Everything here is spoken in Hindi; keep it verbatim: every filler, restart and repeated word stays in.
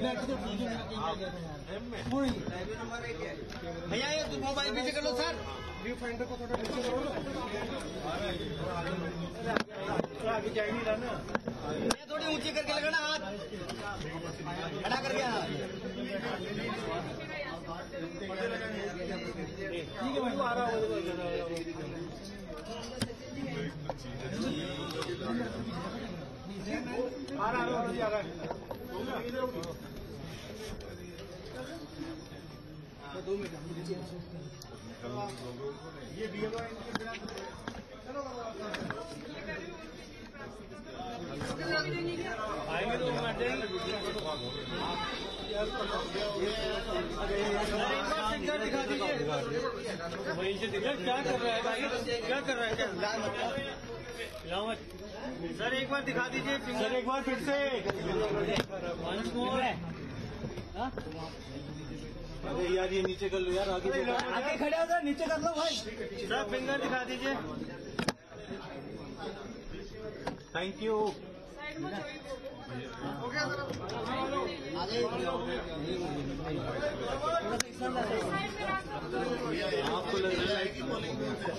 भैया ये तुम मोबाइल पीछे कर लो सर। व्यू फाइंडर को थोड़ा पीछे करो ना, आगे जाएंगे ना, थोड़ी ऊंची करके लगाना हाथ, खड़ा करके हाथ। ठीक है भाई, आ रहा हूँ आ रहा है जी। अगर दो मिनट ये बी एम आएंगे तो दिखा दीजिए वहीं से। क्या कर रहा है भाई, क्या कर रहा है? क्या सर एक बार दिखा दीजिए सर, एक बार फिर से अरे यार ये नीचे कर लो यार, आगे आगे खड़े हो सर, नीचे कर लो भाई। सर फिंगर दिखा दीजिए। Thank you. ओके सर, आगे आपको लग रहा है कि बोलेंगे।